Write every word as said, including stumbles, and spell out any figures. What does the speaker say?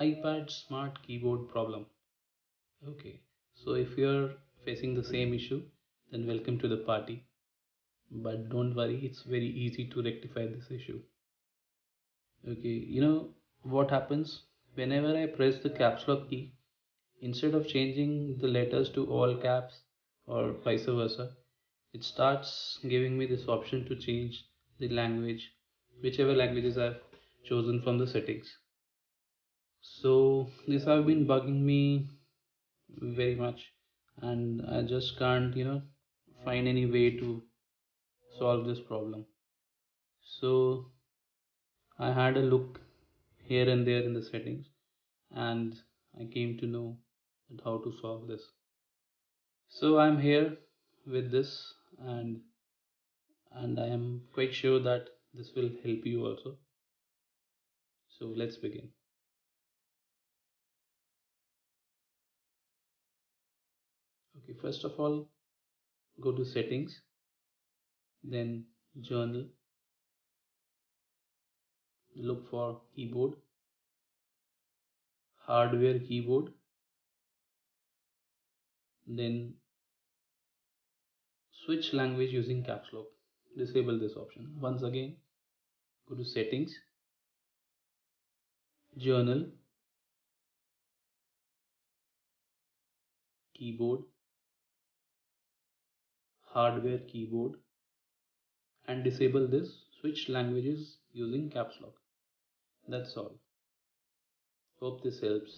iPad Smart Keyboard problem. Okay, so if you are facing the same issue, then welcome to the party. But don't worry, it's very easy to rectify this issue. Okay, you know what happens? Whenever I press the caps lock key, instead of changing the letters to all caps or vice versa, it starts giving me this option to change the language, whichever languages I've chosen from the settings. So this have been bugging me very much, and I just can't, you know, find any way to solve this problem. So I had a look here and there in the settings, and I came to know how to solve this. So I'm here with this, and and I am quite sure that this will help you also. So let's begin. Okay, first of all, go to settings, then journal, look for keyboard, hardware keyboard, then switch language using caps lock. Disable this option. Once again, go to settings, journal, keyboard, hardware keyboard, and disable this switch languages using caps lock. That's all. Hope this helps.